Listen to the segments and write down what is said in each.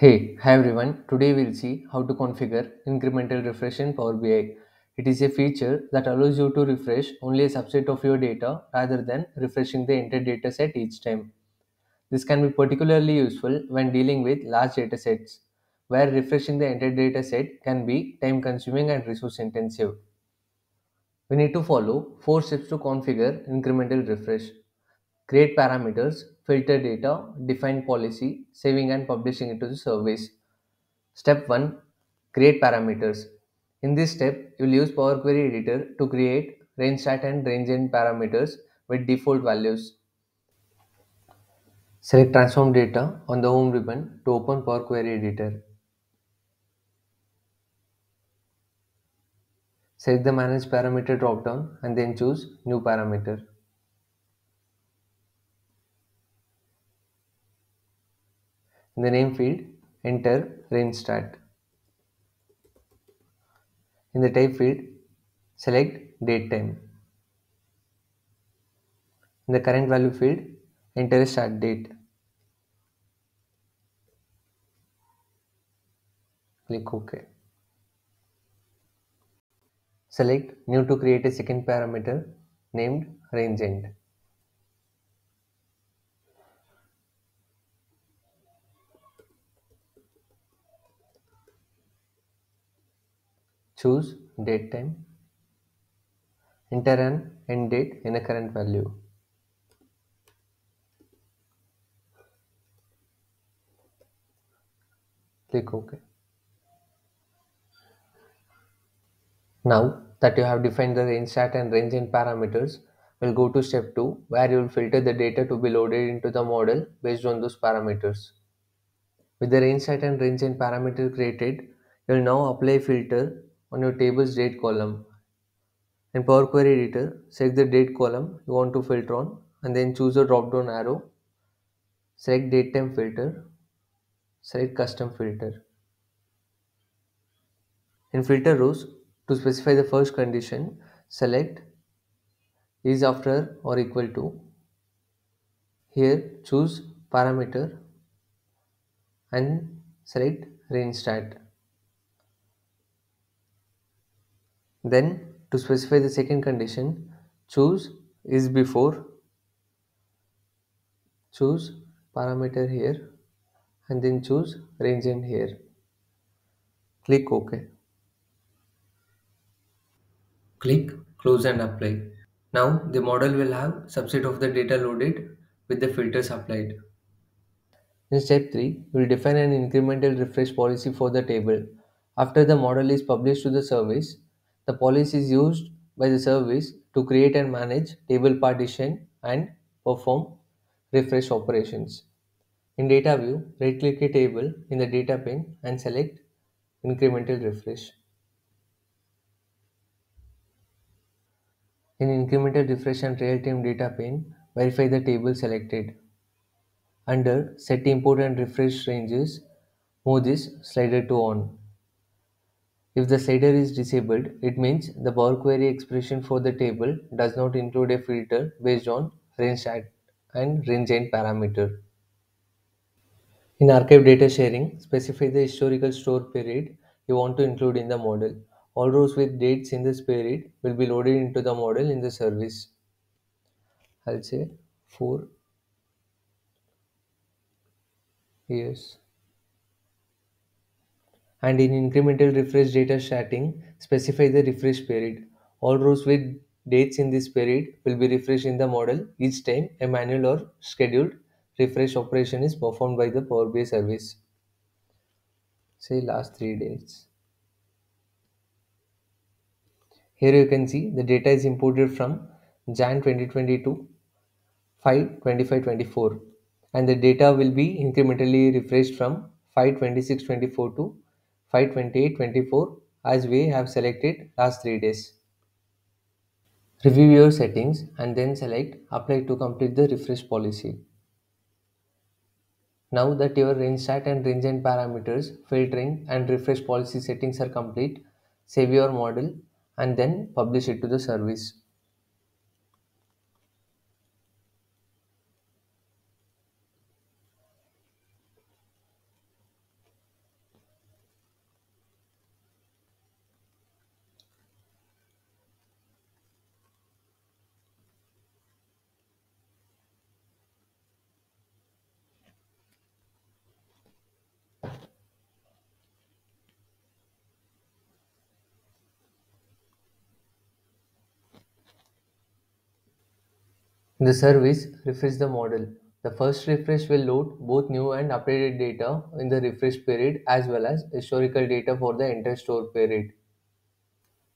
Hey, hi everyone. Today we'll see how to configure incremental refresh in Power BI. It is a feature that allows you to refresh only a subset of your data rather than refreshing the entire dataset each time. This can be particularly useful when dealing with large datasets, where refreshing the entire dataset can be time-consuming and resource-intensive. We need to follow 4 steps to configure incremental refresh. Create parameters, filter data, define policy, saving and publishing it to the service. Step 1. Create parameters. In this step, you will use Power Query Editor to create range start and range end parameters with default values. Select transform data on the home ribbon to open Power Query Editor. Select the Manage Parameter drop-down and then choose New Parameter. In the name field, enter range start. In the type field, select date time. In the current value field, enter start date. Click OK. Select new to create a second parameter named range end. Choose date time. Enter an end date in a current value. Click OK. Now that you have defined the range start and range end parameters, we'll go to step 2, where you will filter the data to be loaded into the model based on those parameters. With the range start and range end parameter created, you'll now apply a filter on your table's date column. In Power Query Editor, select the date column you want to filter on and then choose the drop down arrow. Select date time filter. Select custom filter. In filter rows, to specify the first condition, select is after or equal to. Here choose parameter and select range start. Then to specify the second condition, choose is before, choose parameter here and then choose range end here. Click OK. Click close and apply. Now the model will have subset of the data loaded with the filters applied. In step 3, we will define an incremental refresh policy for the table. After the model is published to the service, the policy is used by the service to create and manage table partition and perform refresh operations. In data view, right click a table in the data pane and select incremental refresh. In Incremental Refresh and Real-Time Data pane, verify the table selected. Under Set Import and Refresh Ranges, move this slider to On. If the slider is disabled, it means the Power Query expression for the table does not include a filter based on range start and range end parameter. In Archive Data Sharing, specify the historical store period you want to include in the model. All rows with dates in this period will be loaded into the model in the service. I'll say 4 years. And in incremental refresh data starting, specify the refresh period. All rows with dates in this period will be refreshed in the model each time a manual or scheduled refresh operation is performed by the Power BI service. Say last 3 days. Here you can see the data is imported from Jan 2022, 5/25/24, and the data will be incrementally refreshed from 5/26/24 to 5/28/24 as we have selected last 3 days. Review your settings and then select Apply to complete the refresh policy. Now that your range start and range end parameters, filtering and refresh policy settings are complete, save your model and then publish it to the service. The service refresh the model. The first refresh will load both new and updated data in the refresh period as well as historical data for the entire store period.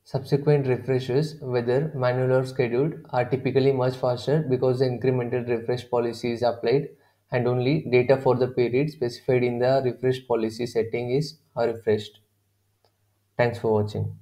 Subsequent refreshes, whether manual or scheduled, are typically much faster because the incremental refresh policy is applied and only data for the period specified in the refresh policy setting is refreshed. Thanks for watching.